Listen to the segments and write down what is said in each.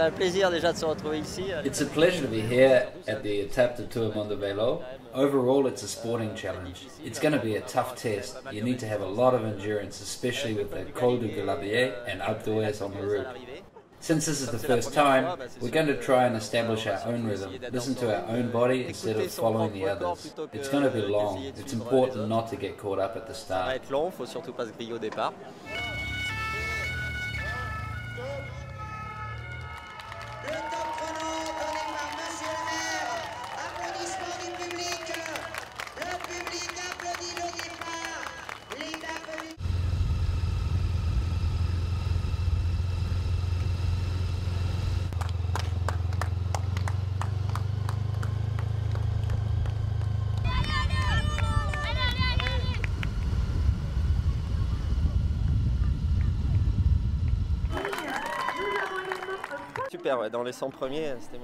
c'est un plaisir déjà de se retrouver ici. It's a pleasure to be here at the Étape du Tour Mondovélo. Overall, it's a sporting challenge. It's going to be a tough test. You need to have a lot of endurance, especially with the Col du Galibier and Alpe D'Huez on the route. Since this is the first time, we're going to try and establish our own rhythm, listen to our own body instead of following the others. It's going to be long. It's important not to get caught up at the start.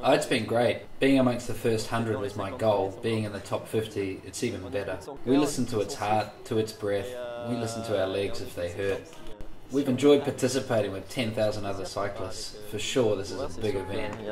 Oh, it's been great. Being amongst the first 100 was my goal. Being in the top 50, it's even better. We listen to its heart, to its breath. We listen to our legs if they hurt. We've enjoyed participating with 10,000 other cyclists. For sure, this is a big event.